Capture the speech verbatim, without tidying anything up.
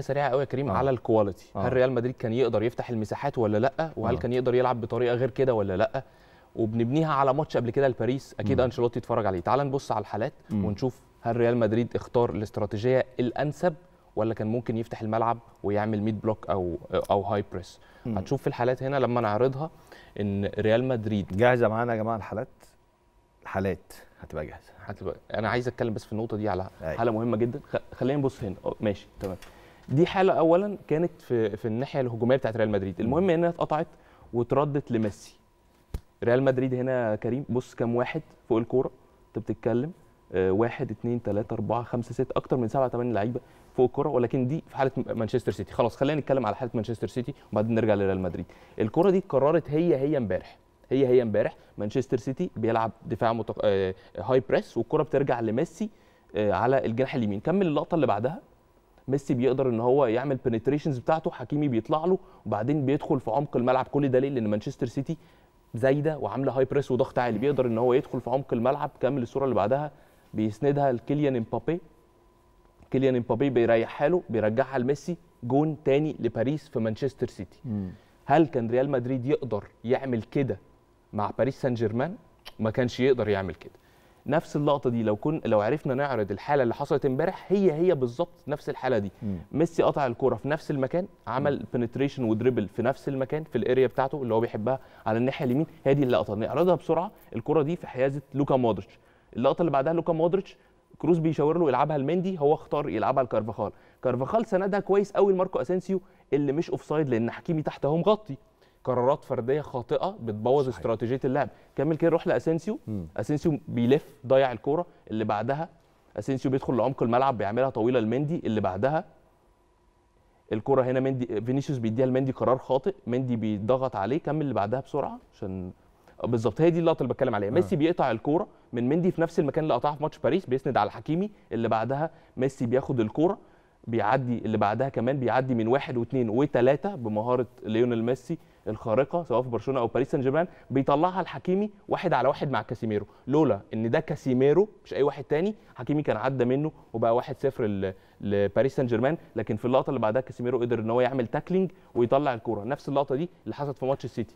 سريعه قوي يا كريم آه. على الكواليتي آه. هل ريال مدريد كان يقدر يفتح المساحات ولا لا، وهل آه. كان يقدر يلعب بطريقه غير كده ولا لا، وبنبنيها على ماتش قبل كده لباريس اكيد انشيلوتي اتفرج عليه. تعال نبص على الحالات مم. ونشوف هل ريال مدريد اختار الاستراتيجيه الانسب ولا كان ممكن يفتح الملعب ويعمل ميد بلوك او او هاي بريس. مم. هتشوف في الحالات هنا لما نعرضها ان ريال مدريد جاهزه معانا يا جماعه. الحالات الحالات هتبقى جاهزه هتبقى. انا عايز اتكلم بس في النقطه دي على أي. حاله مهمه جدا. خلينا نبص هنا. ماشي تمام. دي حاله اولا كانت في في الناحيه الهجوميه بتاعت ريال مدريد. المهم انها اتقطعت وتردت لميسي. ريال مدريد هنا يا كريم بص كام واحد فوق الكوره. انت بتتكلم واحد اثنين ثلاثة أربعة خمسة ستة اكتر من سبعة ثمانية لعيبه فوق الكوره. ولكن دي في حاله مانشستر سيتي. خلاص خلينا نتكلم على حاله مانشستر سيتي وبعدين نرجع لريال مدريد. الكوره دي اتكررت هي هي امبارح. هي هي امبارح مانشستر سيتي بيلعب دفاع متق... آه... هاي بريس والكره بترجع لميسي آه... على الجناح اليمين. كمل اللقطه اللي بعدها. ميسي بيقدر ان هو يعمل بنتريشنز بتاعته. حكيمي بيطلع له وبعدين بيدخل في عمق الملعب. كل ده ليه؟ لان مانشستر سيتي زايده وعامله هاي بريس وضغط عالي. بيقدر ان هو يدخل في عمق الملعب. كمل الصوره اللي بعدها. بيسندها لكيليان امبابي. كيليان امبابي بيريحها له بيرجعها لميسي. جون تاني لباريس في مانشستر سيتي. م. هل كان ريال مدريد يقدر يعمل كده مع باريس سان جيرمان؟ ما كانش يقدر يعمل كده. نفس اللقطه دي لو كن لو عرفنا نعرض الحاله اللي حصلت امبارح هي هي بالظبط نفس الحاله دي. مم. ميسي قطع الكوره في نفس المكان، عمل بنتريشن ودريبل في نفس المكان في الاريا بتاعته اللي هو بيحبها على الناحيه اليمين. هذه اللقطه نعرضها بسرعه. الكوره دي في حيازه لوكا مودريتش. اللقطه اللي بعدها لوكا مودريتش كروس بيشاور له يلعبها لمندي. هو اختار يلعبها لكارفاخال. كارفاخال سندها كويس قوي لماركو اسينسيو اللي مش اوفسايد لان حكيمي تحت اهو مغطي. قرارات فرديه خاطئه بتبوظ استراتيجيه اللعب. كمل كده روح لاسينسيو. اسينسيو بيلف ضيع الكوره. اللي بعدها اسينسيو بيدخل لعمق الملعب بيعملها طويله لمندي. اللي بعدها الكوره هنا مندي فينيسيوس بيديها لمندي. قرار خاطئ. مندي بيتضغط عليه. كمل اللي بعدها بسرعه عشان بالظبط هي دي اللقطه اللي بتكلم عليها. ميسي بيقطع الكوره من مندي في نفس المكان اللي قطعها في ماتش باريس. بيسند على حكيمي. اللي بعدها ميسي بياخد الكوره بيعدي. اللي بعدها كمان بيعدي من واحد واثنين وثلاثه بمهاره ليونيل ميسي الخارقه سواء في برشلونه او باريس سان جيرمان. بيطلعها لحكيمي واحد على واحد مع كاسيميرو. لولا ان ده كاسيميرو مش اي واحد تاني حكيمي كان عدى منه وبقى واحد صفر لباريس سان جيرمان. لكن في اللقطه اللي بعدها كاسيميرو قدر ان هو يعمل تاكلينج ويطلع الكوره. نفس اللقطه دي اللي حصلت في ماتش السيتي.